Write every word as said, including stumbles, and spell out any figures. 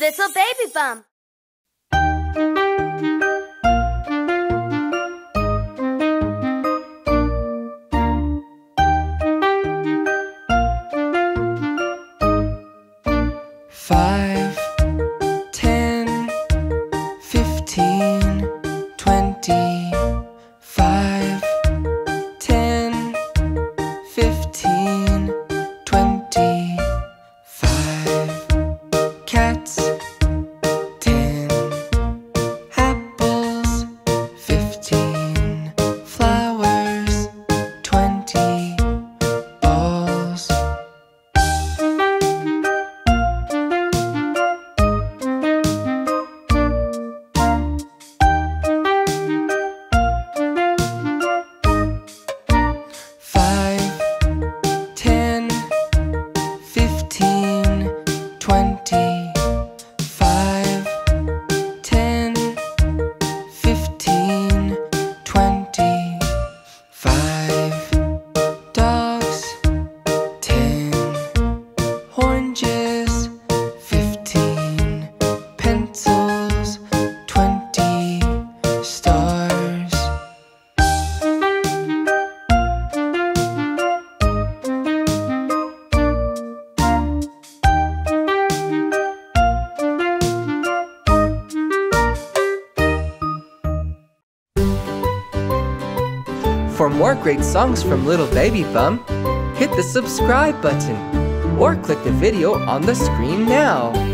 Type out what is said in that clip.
Little Baby Bum. Five, ten, fifteen, twenty. Five, ten, fifteen, twenty. Five cats, ten apples, fifteen flowers, twenty balls. For more great songs from Little Baby Bum, hit the subscribe button or click the video on the screen now.